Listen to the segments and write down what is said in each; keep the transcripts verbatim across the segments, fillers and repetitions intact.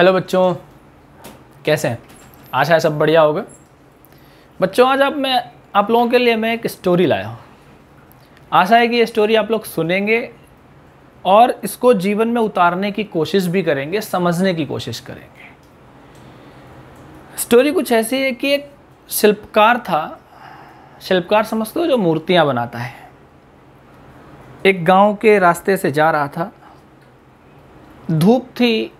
Hello बच्चों, कैसे हैं? आशा है सब बढ़िया होगा। बच्चों आज आप मैं आप लोगों के लिए मैं एक स्टोरी लाया हूँ। आशा है कि ये स्टोरी आप लोग सुनेंगे और इसको जीवन में उतारने की कोशिश भी करेंगे, समझने की कोशिश करेंगे। स्टोरी कुछ ऐसी है कि एक शिल्पकार था, शिल्पकार समझते हो जो मूर्तियाँ बनाता है। एक गाँव के रास्ते से जा रहा था, धूप थी,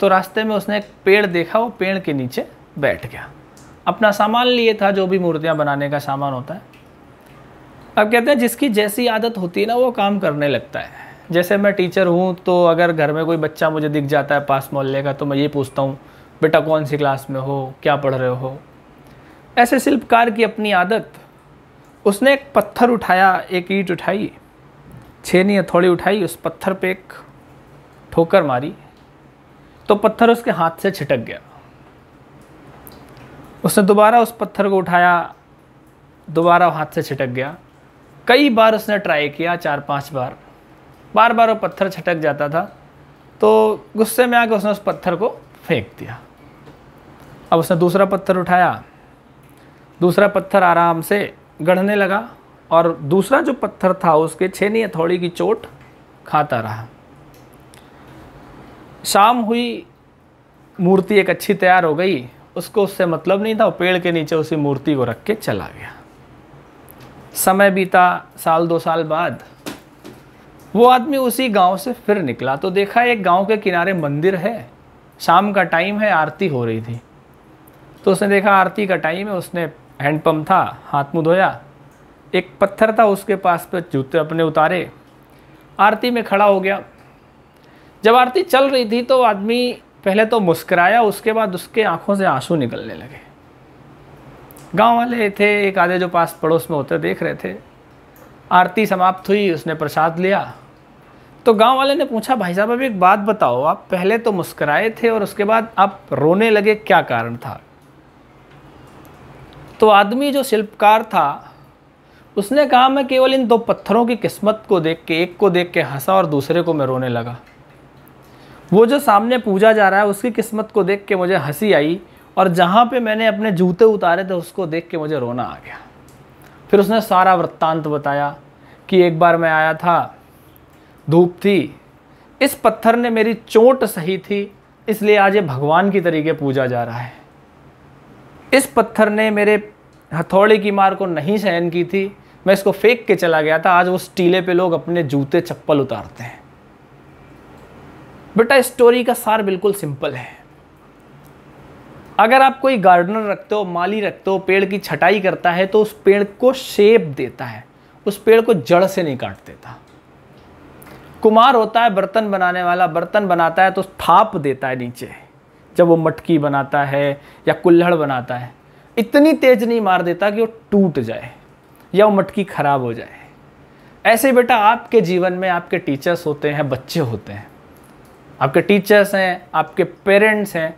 तो रास्ते में उसने एक पेड़ देखा, वो पेड़ के नीचे बैठ गया। अपना सामान लिए था, जो भी मूर्तियां बनाने का सामान होता है। अब कहते हैं जिसकी जैसी आदत होती है ना वो काम करने लगता है। जैसे मैं टीचर हूँ तो अगर घर में कोई बच्चा मुझे दिख जाता है पास मोहल्ले का, तो मैं ये पूछता हूँ बेटा कौन सी क्लास में हो, क्या पढ़ रहे हो। ऐसे शिल्पकार की अपनी आदत। उसने एक पत्थर उठाया, एक ईंट उठाई, छेनी हथौड़ी उठाई, उस पत्थर पर एक ठोकर मारी तो पत्थर उसके हाथ से छिटक गया। उसने दोबारा उस पत्थर को उठाया, दोबारा हाथ से छिटक गया। कई बार उसने ट्राई किया, चार पांच बार बार बार वो पत्थर छिटक जाता था। तो गुस्से में आकर उसने उस पत्थर को फेंक दिया। अब उसने दूसरा पत्थर उठाया, दूसरा पत्थर आराम से गढ़ने लगा और दूसरा जो पत्थर था उसके छेनी हथौड़ी की चोट खाता रहा। शाम हुई, मूर्ति एक अच्छी तैयार हो गई, उसको उससे मतलब नहीं था। वो पेड़ के नीचे उसी मूर्ति को रख के चला गया। समय बीता, साल दो साल बाद वो आदमी उसी गांव से फिर निकला तो देखा एक गांव के किनारे मंदिर है। शाम का टाइम है, आरती हो रही थी। तो उसने देखा आरती का टाइम है, उसने हैंडपम्प था, हाथ मुँह धोया। एक पत्थर था उसके पास पर, जूते अपने उतारे, आरती में खड़ा हो गया। जब आरती चल रही थी तो आदमी पहले तो मुस्कुराया, उसके बाद उसके आंखों से आंसू निकलने लगे। गांव वाले थे, एक आधे जो पास पड़ोस में होते, देख रहे थे। आरती समाप्त हुई, उसने प्रसाद लिया तो गांव वाले ने पूछा भाई साहब अब एक बात बताओ, आप पहले तो मुस्कुराए थे और उसके बाद आप रोने लगे, क्या कारण था? तो आदमी जो शिल्पकार था उसने कहा मैं केवल इन दो पत्थरों की किस्मत को देख के, एक को देख के हंसा और दूसरे को मैं रोने लगा। वो जो सामने पूजा जा रहा है उसकी किस्मत को देख के मुझे हंसी आई और जहाँ पे मैंने अपने जूते उतारे थे उसको देख के मुझे रोना आ गया। फिर उसने सारा वृत्तांत बताया कि एक बार मैं आया था, धूप थी, इस पत्थर ने मेरी चोट सही थी, इसलिए आज ये भगवान की तरीके पूजा जा रहा है। इस पत्थर ने मेरे हथौड़े की मार को नहीं सहन की थी, मैं इसको फेंक के चला गया था, आज उस टीले पे लोग अपने जूते चप्पल उतारते हैं। बेटा स्टोरी का सार बिल्कुल सिंपल है। अगर आप कोई गार्डनर रखते हो, माली रखते हो, पेड़ की छटाई करता है तो उस पेड़ को शेप देता है, उस पेड़ को जड़ से नहीं काट देता। कुम्हार होता है बर्तन बनाने वाला, बर्तन बनाता है तो थाप देता है नीचे, जब वो मटकी बनाता है या कुल्हड़ बनाता है। इतनी तेज नहीं मार देता कि वो टूट जाए या वो मटकी खराब हो जाए। ऐसे बेटा आपके जीवन में आपके टीचर्स होते हैं, बच्चे होते हैं, आपके टीचर्स हैं, आपके पेरेंट्स हैं।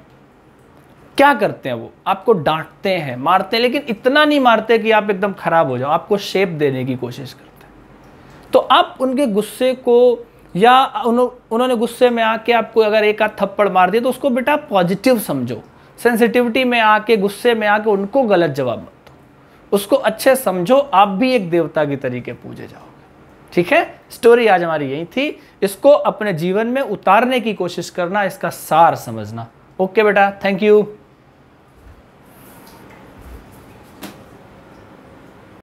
क्या करते हैं वो? आपको डांटते हैं, मारते हैं, लेकिन इतना नहीं मारते कि आप एकदम खराब हो जाओ, आपको शेप देने की कोशिश करते हैं। तो आप उनके गुस्से को या उन्हों, उन्होंने गुस्से में आके आपको अगर एक आध थप्पड़ मार दिया तो उसको बेटा पॉजिटिव समझो। सेंसिटिविटी में आके, गुस्से में आके उनको गलत जवाब मत दो, उसको अच्छे समझो। आप भी एक देवता की तरीके पूजे जाओ, ठीक है? स्टोरी आज हमारी यही थी। इसको अपने जीवन में उतारने की कोशिश करना, इसका सार समझना। ओके बेटा, थैंक यू।